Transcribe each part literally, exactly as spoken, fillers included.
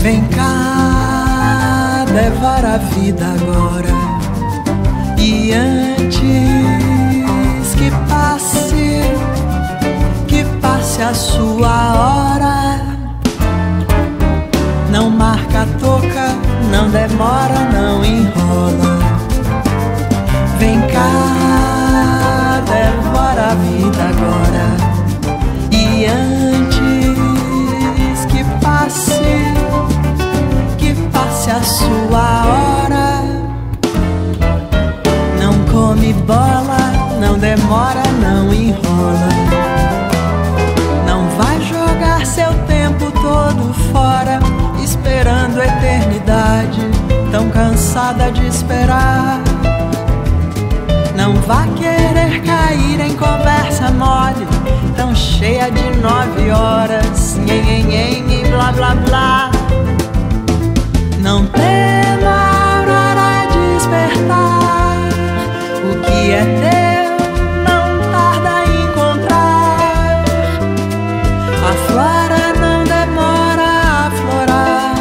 Vem cá, devora a vida agora, e antes que passe, que passe a sua hora. Não marca a toca, não demora, não enrola. Vem cá, devora a vida agora, e antes que passe, a sua hora. Não come bola, não demora, não enrola. Não vai jogar seu tempo todo fora, esperando a eternidade, tão cansada de esperar. Não vai querer cair em conversa mole, tão cheia de nove horas, nhen, nhen, nhen, blá, blá, blá. Não tema a aurora despertar, o que é teu não tarda a encontrar. A flora não demora a aflorar,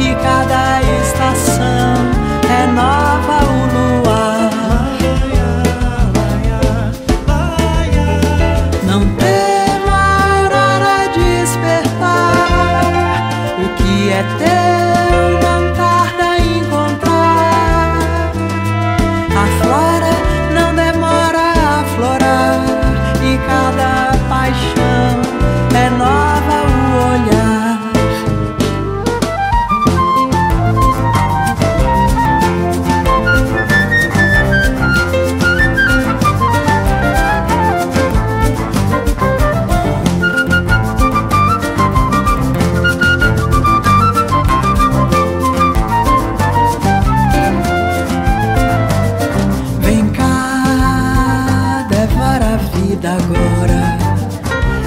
e cada estação renova o luar. Não tema a aurora despertar, o que é teu agora,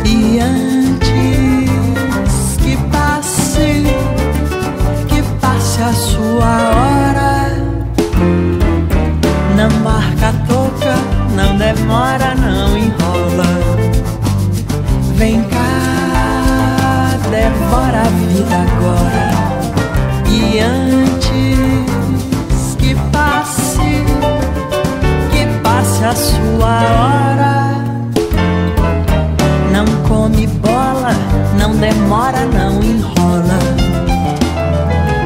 e antes que passe, que passe a sua hora. Não marca a toca, não demora, não enrola. Vem cá, devora a vida agora, e antes que passe, que passe a sua hora. Come bola, não demora, não enrola.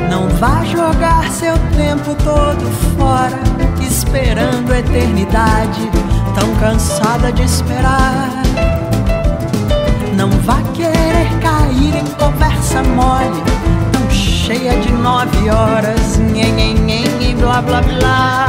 Não vá jogar seu tempo todo fora, esperando a eternidade, tão cansada de esperar. Não vá querer cair em conversa mole, tão cheia de nove horas, nhen, nhen, nhen, blá, blá, blá.